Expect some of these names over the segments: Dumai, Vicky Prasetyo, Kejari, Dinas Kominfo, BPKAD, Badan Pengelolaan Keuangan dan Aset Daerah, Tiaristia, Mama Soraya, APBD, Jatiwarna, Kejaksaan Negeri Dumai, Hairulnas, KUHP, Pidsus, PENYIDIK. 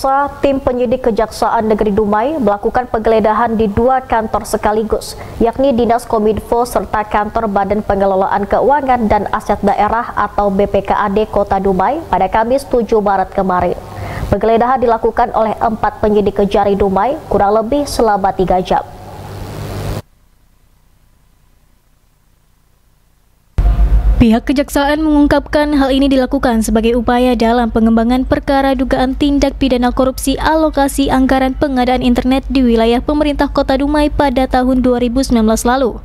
Pemirsa, tim penyidik Kejaksaan Negeri Dumai melakukan penggeledahan di dua kantor sekaligus, yakni Dinas Kominfo serta kantor Badan Pengelolaan Keuangan dan Aset Daerah atau BPKAD Kota Dumai pada Kamis 7 Maret kemarin. Penggeledahan dilakukan oleh 4 penyidik Kejari Dumai kurang lebih selama 3 jam. Pihak Kejaksaan mengungkapkan hal ini dilakukan sebagai upaya dalam pengembangan perkara dugaan tindak pidana korupsi alokasi anggaran pengadaan internet di wilayah pemerintah Kota Dumai pada tahun 2019 lalu.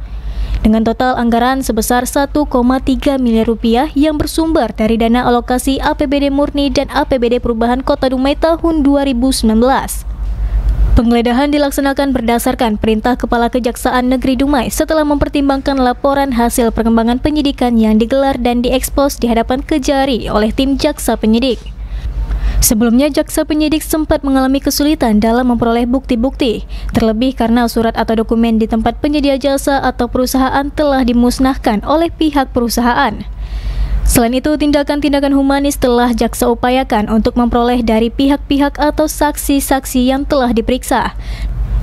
Dengan total anggaran sebesar Rp1,3 miliar yang bersumber dari dana alokasi APBD murni dan APBD perubahan Kota Dumai tahun 2019. Penggeledahan dilaksanakan berdasarkan perintah Kepala Kejaksaan Negeri Dumai setelah mempertimbangkan laporan hasil perkembangan penyidikan yang digelar dan diekspos di hadapan Kejari oleh tim jaksa penyidik. Sebelumnya, jaksa penyidik sempat mengalami kesulitan dalam memperoleh bukti-bukti, terlebih karena surat atau dokumen di tempat penyedia jasa atau perusahaan telah dimusnahkan oleh pihak perusahaan. Selain itu, tindakan-tindakan humanis telah jaksa upayakan untuk memperoleh dari pihak-pihak atau saksi-saksi yang telah diperiksa.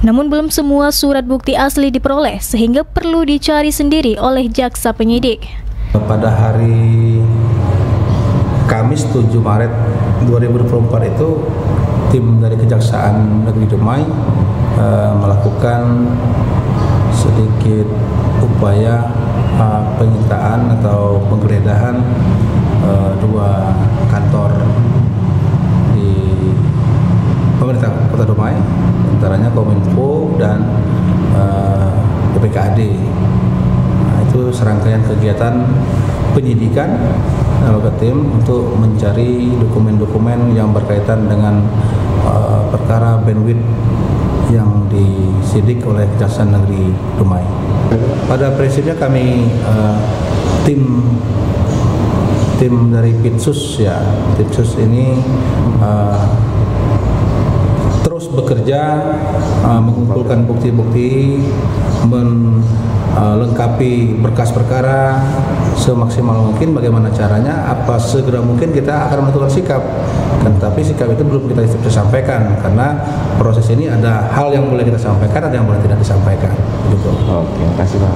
Namun belum semua surat bukti asli diperoleh, sehingga perlu dicari sendiri oleh jaksa penyidik. Pada hari Kamis 7 Maret 2024 itu, tim dari Kejaksaan Negeri Dumai melakukan sedikit upaya penyitaan atau penggeledahan dua kantor di pemerintah Kota Dumai, antaranya Kominfo dan BPKAD. Nah, itu serangkaian kegiatan penyidikan oleh tim untuk mencari dokumen-dokumen yang berkaitan dengan perkara bandwidth yang disidik oleh Kejaksaan Negeri Dumai. Pada prinsipnya kami tim dari Pidsus ya, Pidsus ini terus bekerja mengumpulkan bukti-bukti, melengkapi berkas perkara semaksimal mungkin. Bagaimana caranya? Apa segera mungkin kita akan menentukan sikap. Tapi sikap itu belum kita bisa sampaikan karena proses ini ada hal yang boleh kita sampaikan, ada yang boleh tidak disampaikan. Gitu. Oke, terima kasih, Pak.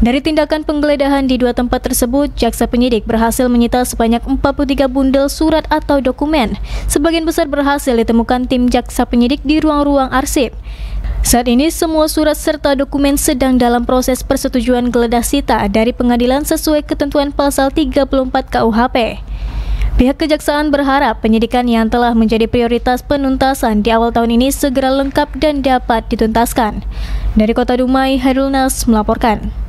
Dari tindakan penggeledahan di dua tempat tersebut, jaksa penyidik berhasil menyita sebanyak 43 bundel surat atau dokumen. Sebagian besar berhasil ditemukan tim jaksa penyidik di ruang-ruang arsip. Saat ini, semua surat serta dokumen sedang dalam proses persetujuan geledah sita dari pengadilan sesuai ketentuan pasal 34 KUHP. Pihak Kejaksaan berharap penyidikan yang telah menjadi prioritas penuntasan di awal tahun ini segera lengkap dan dapat dituntaskan. Dari Kota Dumai, Hairulnas melaporkan.